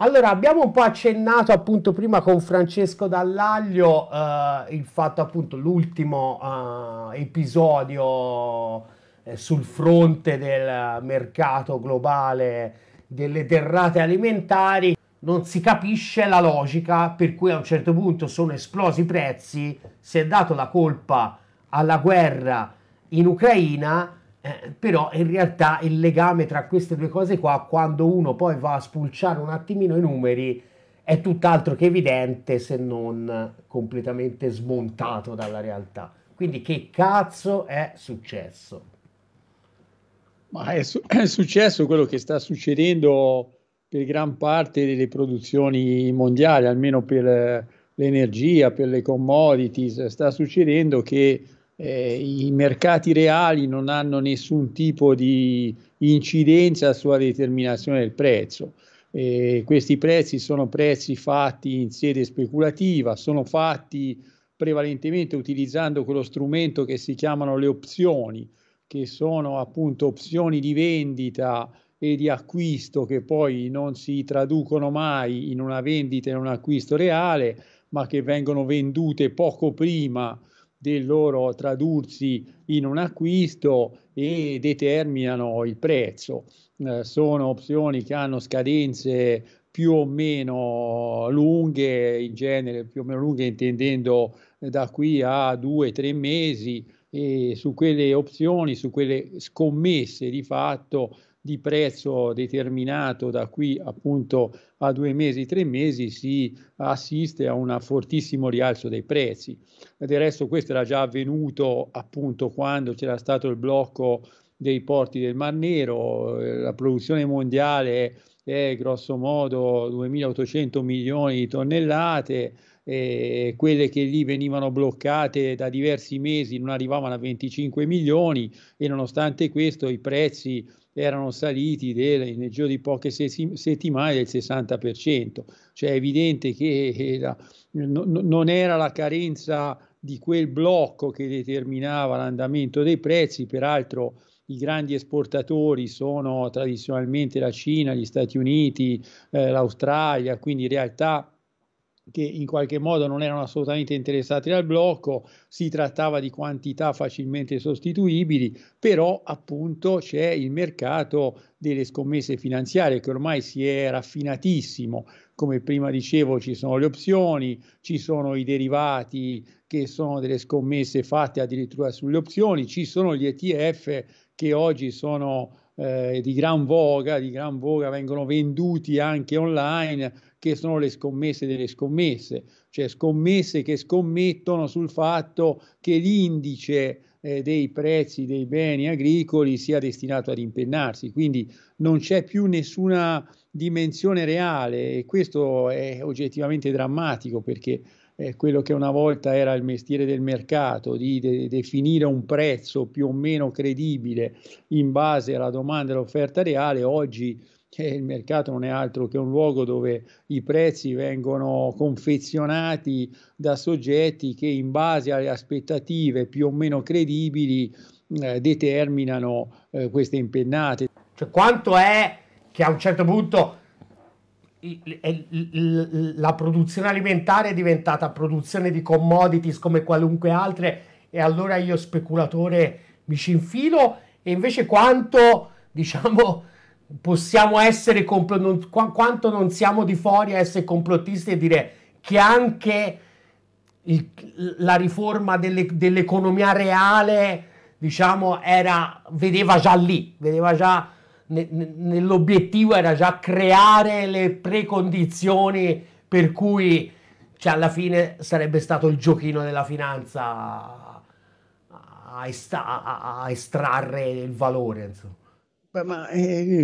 Allora, abbiamo un po' accennato appunto prima con Francesco Dall'aglio il fatto appunto l'ultimo episodio sul fronte del mercato globale delle derrate alimentari. Non si capisce la logica per cui a un certo punto sono esplosi i prezzi, si è dato la colpa alla guerra in Ucraina, però in realtà il legame tra queste due cose qua, quando uno poi va a spulciare un attimino i numeri, è tutt'altro che evidente, se non completamente smontato dalla realtà. Quindi che cazzo è successo? Ma è successo quello che sta succedendo per gran parte delle produzioni mondiali, almeno per l'energia, per le commodities. Sta succedendo che i mercati reali non hanno nessun tipo di incidenza sulla determinazione del prezzo. Questi prezzi sono prezzi fatti in sede speculativa, sono fatti prevalentemente utilizzando quello strumento che si chiamano le opzioni, che sono appunto opzioni di vendita e di acquisto che poi non si traducono mai in una vendita e in un acquisto reale, ma che vengono vendute poco prima del loro tradursi in un acquisto e determinano il prezzo. Sono opzioni che hanno scadenze più o meno lunghe, in genere più o meno lunghe intendendo da qui a 2-3 mesi, e su quelle opzioni, su quelle scommesse di fatto di prezzo determinato da qui appunto a 2 mesi, 3 mesi si assiste a un fortissimo rialzo dei prezzi. Del resto questo era già avvenuto appunto quando c'era stato il blocco dei porti del Mar Nero. La produzione mondiale è grosso modo 2.800 milioni di tonnellate, e quelle che lì venivano bloccate da diversi mesi non arrivavano a 25 milioni e nonostante questo i prezzi erano saliti nel giro di poche settimane del 60%, cioè è evidente che non era la carenza di quel blocco che determinava l'andamento dei prezzi. Peraltro i grandi esportatori sono tradizionalmente la Cina, gli Stati Uniti, l'Australia, quindi in realtà che in qualche modo non erano assolutamente interessati al blocco, si trattava di quantità facilmente sostituibili, però appunto c'è il mercato delle scommesse finanziarie che ormai si è raffinatissimo. Come prima dicevo, ci sono le opzioni, ci sono i derivati che sono delle scommesse fatte addirittura sulle opzioni, ci sono gli ETF che oggi sono di gran voga, vengono venduti anche online, che sono le scommesse delle scommesse, cioè scommesse che scommettono sul fatto che l'indice dei prezzi dei beni agricoli sia destinato ad impennarsi, quindi non c'è più nessuna dimensione reale e questo è oggettivamente drammatico, perché quello che una volta era il mestiere del mercato, di definire un prezzo più o meno credibile in base alla domanda e all'offerta reale, oggi il mercato non è altro che un luogo dove i prezzi vengono confezionati da soggetti che in base alle aspettative più o meno credibili determinano queste impennate. Cioè, quanto è che a un certo punto la produzione alimentare è diventata produzione di commodities come qualunque altra e allora io speculatore mi ci infilo, e invece quanto, diciamo, possiamo essere quanto non siamo di fuori a essere complottisti e dire che anche la riforma dell'economia reale, diciamo, vedeva già lì, vedeva già nell'obiettivo, era già creare le precondizioni per cui, cioè, alla fine sarebbe stato il giochino della finanza a estrarre il valore, insomma. Beh, ma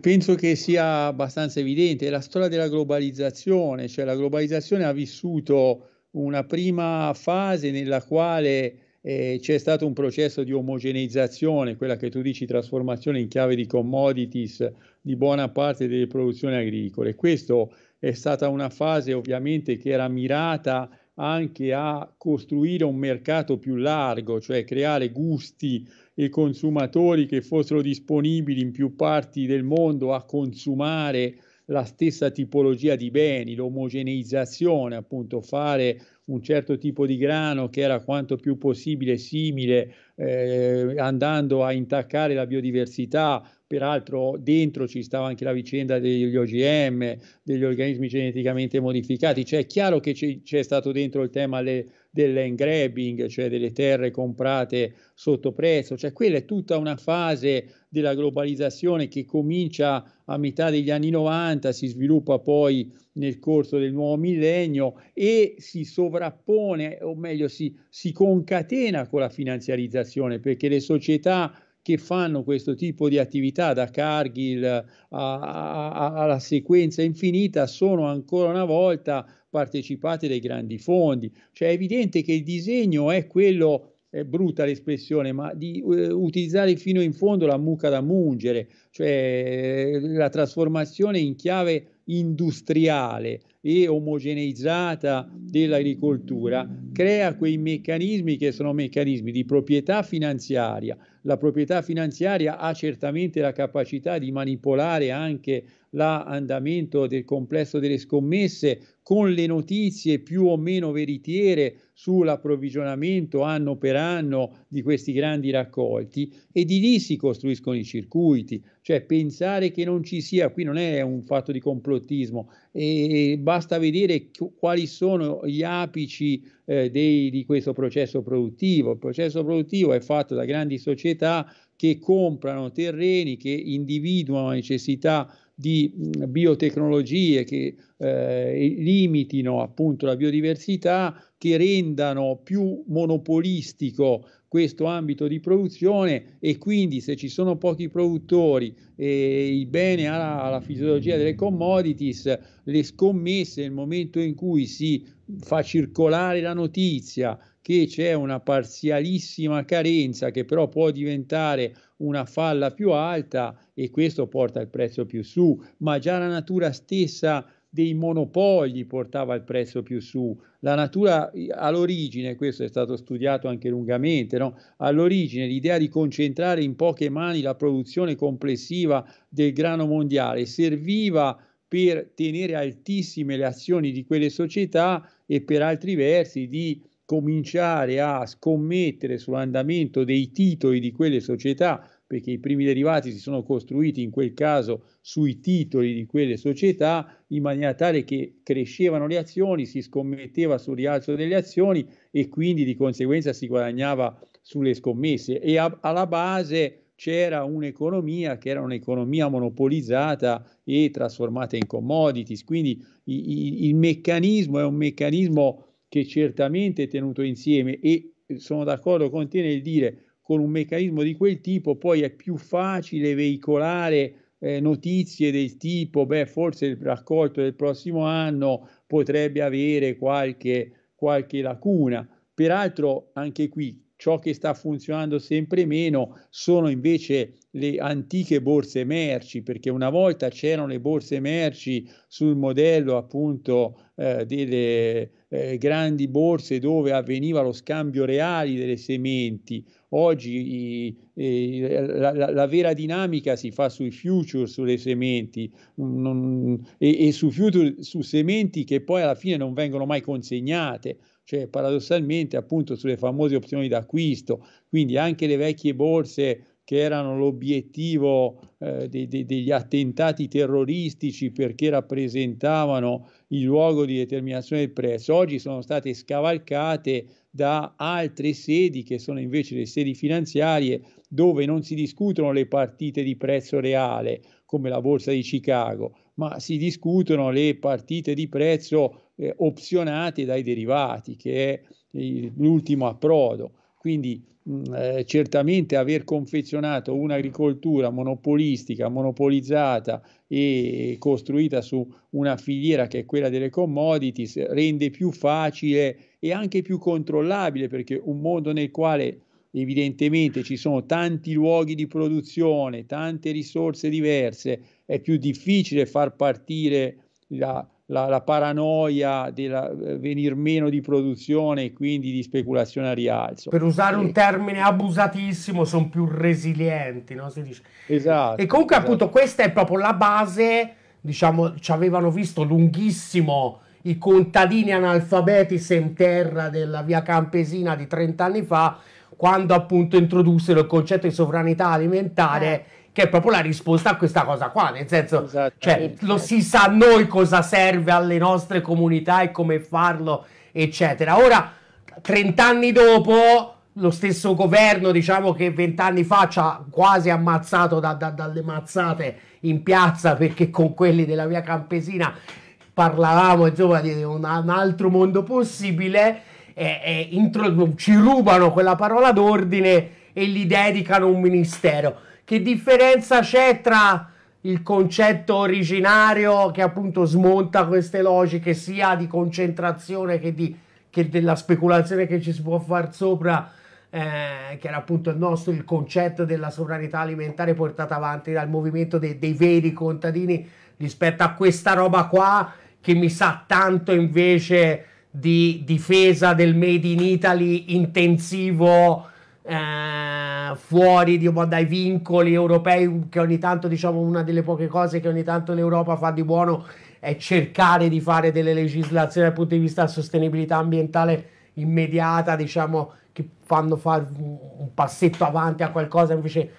penso che sia abbastanza evidente la storia della globalizzazione, cioè la globalizzazione ha vissuto una prima fase nella quale c'è stato un processo di omogeneizzazione, quella che tu dici trasformazione in chiave di commodities di buona parte delle produzioni agricole. Questo è stata una fase ovviamente che era mirata anche a costruire un mercato più largo, cioè creare gusti e consumatori che fossero disponibili in più parti del mondo a consumare la stessa tipologia di beni, l'omogeneizzazione, appunto fare un certo tipo di grano che era quanto più possibile simile, andando a intaccare la biodiversità. Peraltro dentro ci stava anche la vicenda degli OGM, degli organismi geneticamente modificati, cioè è chiaro che c'è stato dentro il tema dell'land grabbing, cioè delle terre comprate sotto prezzo, cioè quella è tutta una fase della globalizzazione che comincia a metà degli anni 90, si sviluppa poi nel corso del nuovo millennio e si sovrappone, o meglio si concatena con la finanziarizzazione, perché le società che fanno questo tipo di attività, da Cargill alla sequenza infinita, sono ancora una volta partecipate dai grandi fondi. Cioè è evidente che il disegno è quello, è brutta l'espressione, ma di utilizzare fino in fondo la mucca da mungere, cioè la trasformazione in chiave industriale e omogeneizzata dell'agricoltura crea quei meccanismi che sono meccanismi di proprietà finanziaria. La proprietà finanziaria ha certamente la capacità di manipolare anche l'andamento del complesso delle scommesse con le notizie più o meno veritiere sull'approvvigionamento anno per anno di questi grandi raccolti, e di lì si costruiscono i circuiti. Cioè pensare che non ci sia, qui non è un fatto di complottismo, e basta vedere quali sono gli apici di questo processo produttivo. Il processo produttivo è fatto da grandi società che comprano terreni, che individuano la necessità di biotecnologie che limitino appunto la biodiversità, che rendano più monopolistico questo ambito di produzione, e quindi se ci sono pochi produttori e il bene ha la fisiologia delle commodities, le scommesse nel momento in cui si fa circolare la notizia che c'è una parzialissima carenza che però può diventare una falla più alta, e questo porta il prezzo più su, ma già la natura stessa dei monopoli portava il prezzo più su. La natura all'origine, questo è stato studiato anche lungamente, no? All'origine l'idea di concentrare in poche mani la produzione complessiva del grano mondiale serviva per tenere altissime le azioni di quelle società e per altri versi di cominciare a scommettere sull'andamento dei titoli di quelle società, perché i primi derivati si sono costruiti in quel caso sui titoli di quelle società, in maniera tale che crescevano le azioni, si scommetteva sul rialzo delle azioni e quindi di conseguenza si guadagnava sulle scommesse, e alla base c'era un'economia che era un'economia monopolizzata e trasformata in commodities. Quindi il meccanismo è un meccanismo che certamente è tenuto insieme, e sono d'accordo con te nel dire, con un meccanismo di quel tipo poi è più facile veicolare notizie del tipo forse il raccolto del prossimo anno potrebbe avere qualche lacuna. Peraltro anche qui ciò che sta funzionando sempre meno sono invece le antiche borse merci, perché una volta c'erano le borse merci sul modello appunto delle grandi borse dove avveniva lo scambio reale delle sementi. Oggi la vera dinamica si fa sui futures, sulle sementi, e su futures, su sementi che poi alla fine non vengono mai consegnate, cioè paradossalmente appunto sulle famose opzioni d'acquisto. Quindi anche le vecchie borse che erano l'obiettivo degli attentati terroristici perché rappresentavano il luogo di determinazione del prezzo, oggi sono state scavalcate da altre sedi che sono invece le sedi finanziarie, dove non si discutono le partite di prezzo reale come la borsa di Chicago, ma si discutono le partite di prezzo opzionate dai derivati, che è l'ultimo approdo. Quindi certamente aver confezionato un'agricoltura monopolistica, monopolizzata e costruita su una filiera che è quella delle commodities rende più facile e anche più controllabile, perché un mondo nel quale evidentemente ci sono tanti luoghi di produzione, tante risorse diverse, è più difficile far partire la paranoia della venir meno di produzione e quindi di speculazione a rialzo. Per usare un termine abusatissimo, sono più resilienti, no? Si dice. Esatto. E comunque, esatto, appunto, questa è proprio la base diciamo, ci avevano visto lunghissimo i contadini analfabeti sem terra della Via Campesina di 30 anni fa, quando appunto introdussero il concetto di sovranità alimentare, che è proprio la risposta a questa cosa qua, nel senso, cioè, lo si sa a noi cosa serve alle nostre comunità e come farlo, eccetera. Ora, 30 anni dopo, lo stesso governo, diciamo, che 20 anni fa ci ha quasi ammazzato dalle mazzate in piazza, perché con quelli della Via Campesina parlavamo, insomma, di un altro mondo possibile, ci rubano quella parola d'ordine e gli dedicano un ministero. Che differenza c'è tra il concetto originario, che appunto smonta queste logiche sia di concentrazione che della speculazione che ci si può far sopra, che era appunto il concetto della sovranità alimentare portata avanti dal movimento dei veri contadini, rispetto a questa roba qua che mi sa tanto invece di difesa del made in Italy intensivo, fuori dai vincoli europei, che ogni tanto, diciamo, una delle poche cose che ogni tanto l'Europa fa di buono è cercare di fare delle legislazioni dal punto di vista della sostenibilità ambientale immediata, diciamo, che fanno fare un passetto avanti a qualcosa, invece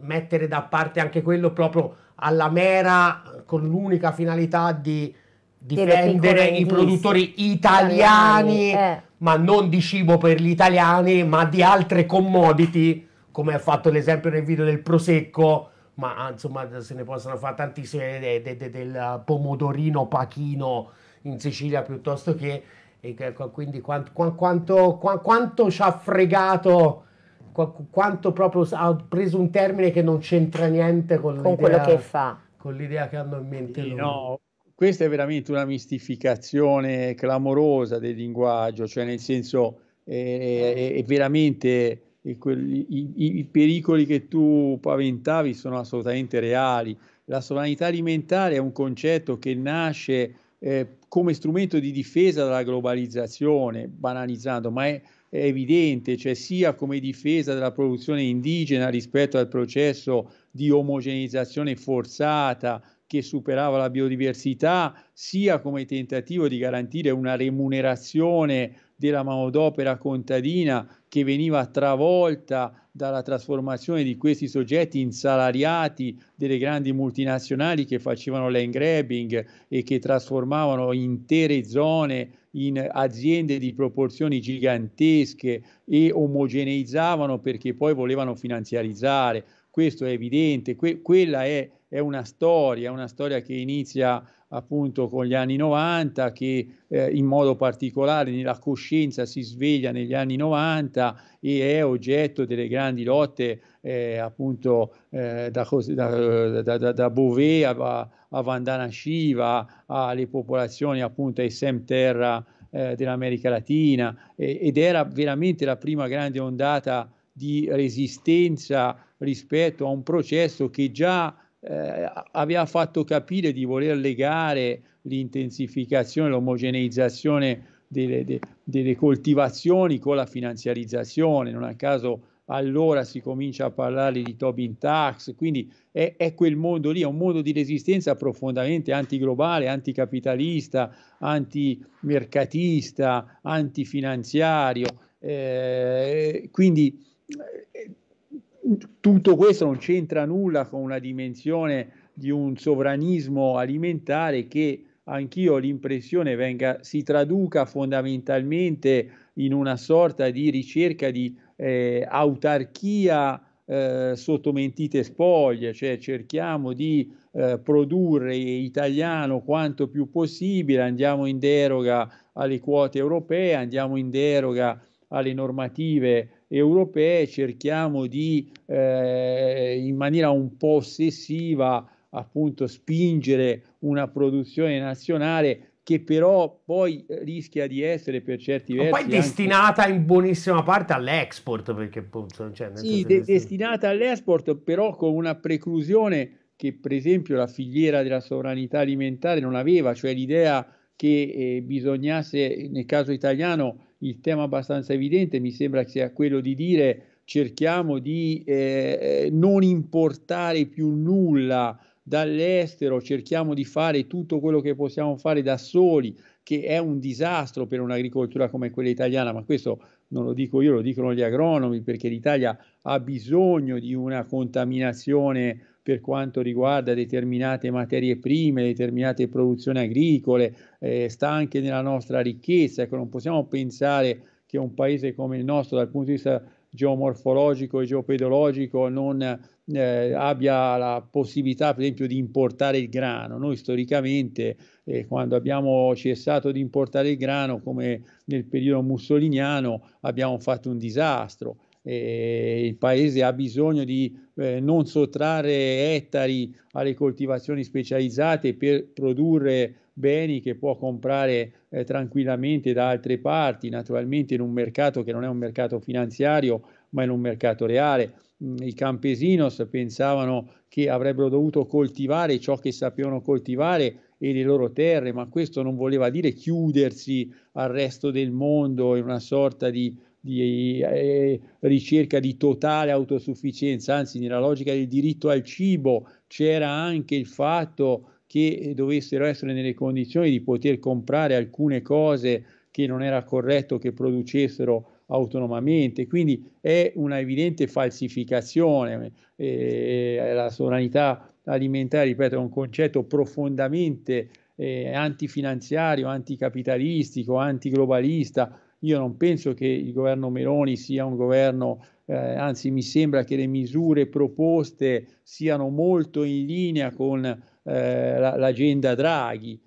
mettere da parte anche quello proprio alla mera, con l'unica finalità di difendere i produttori italiani, ma non di cibo per gli italiani, ma di altre commodity, come ha fatto l'esempio nel video del prosecco, ma insomma se ne possono fare tantissime, del pomodorino pachino in Sicilia, piuttosto che, quindi quanto ci ha fregato, quanto proprio ha preso un termine che non c'entra niente con quello che fa, con l'idea che hanno in mente loro. No, questa è veramente una mistificazione clamorosa del linguaggio, cioè nel senso è veramente i pericoli che tu paventavi sono assolutamente reali. La sovranità alimentare è un concetto che nasce come strumento di difesa dalla globalizzazione, banalizzando, ma è evidente, cioè sia come difesa della produzione indigena rispetto al processo di omogeneizzazione forzata che superava la biodiversità, sia come tentativo di garantire una remunerazione della manodopera contadina che veniva travolta dalla trasformazione di questi soggetti insalariati delle grandi multinazionali che facevano land grabbing e che trasformavano intere zone in aziende di proporzioni gigantesche e omogeneizzavano perché poi volevano finanziarizzare. Questo è evidente, quella è una storia che inizia appunto con gli anni 90, che in modo particolare nella coscienza si sveglia negli anni 90 e è oggetto delle grandi lotte appunto da Bové a Vandana Shiva, alle popolazioni appunto ai semterra dell'America Latina, ed era veramente la prima grande ondata di resistenza rispetto a un processo che già aveva fatto capire di voler legare l'intensificazione, l'omogeneizzazione delle coltivazioni con la finanziarizzazione. Non a caso allora si comincia a parlare di Tobin Tax, quindi è quel mondo lì, è un mondo di resistenza profondamente antiglobale, anticapitalista, antimercatista, antifinanziario, quindi tutto questo non c'entra nulla con una dimensione di un sovranismo alimentare che anch'io ho l'impressione si traduca fondamentalmente in una sorta di ricerca di autarchia sotto mentite spoglie, cioè cerchiamo di produrre italiano quanto più possibile, andiamo in deroga alle quote europee, andiamo in deroga alle normative europee, cerchiamo di in maniera un po' ossessiva appunto spingere una produzione nazionale che però poi rischia di essere per certi versi poi destinata in buonissima parte all'export, perché cioè, sì, destinata all'export, però con una preclusione che per esempio la filiera della sovranità alimentare non aveva, cioè l'idea che bisognasse, nel caso italiano il tema abbastanza evidente mi sembra che sia quello di dire cerchiamo di non importare più nulla dall'estero, cerchiamo di fare tutto quello che possiamo fare da soli, che è un disastro per un'agricoltura come quella italiana, ma questo non lo dico io, lo dicono gli agronomi, perché l'Italia ha bisogno di una contaminazione per quanto riguarda determinate materie prime, determinate produzioni agricole, sta anche nella nostra ricchezza. Ecco, non possiamo pensare che un paese come il nostro, dal punto di vista geomorfologico e geopedologico, non abbia la possibilità, per esempio, di importare il grano. Noi storicamente, quando abbiamo cessato di importare il grano, come nel periodo mussoliniano, abbiamo fatto un disastro. Il paese ha bisogno di non sottrarre ettari alle coltivazioni specializzate per produrre beni che può comprare tranquillamente da altre parti, naturalmente in un mercato che non è un mercato finanziario, ma in un mercato reale. I campesinos pensavano che avrebbero dovuto coltivare ciò che sapevano coltivare e le loro terre, ma questo non voleva dire chiudersi al resto del mondo in una sorta di ricerca di totale autosufficienza. Anzi, nella logica del diritto al cibo c'era anche il fatto che dovessero essere nelle condizioni di poter comprare alcune cose che non era corretto che producessero autonomamente. Quindi è una evidente falsificazione. La sovranità alimentare, ripeto, è un concetto profondamente antifinanziario, anticapitalistico, antiglobalista. Io non penso che il governo Meloni sia un governo, anzi mi sembra che le misure proposte siano molto in linea con l'agenda Draghi.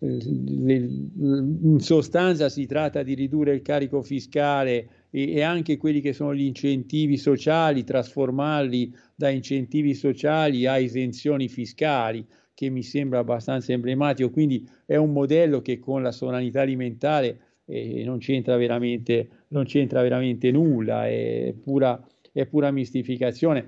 In sostanza si tratta di ridurre il carico fiscale e anche quelli che sono gli incentivi sociali, trasformarli da incentivi sociali a esenzioni fiscali, che mi sembra abbastanza emblematico. Quindi è un modello che con la sovranità alimentare non c'entra veramente nulla, è pura mistificazione.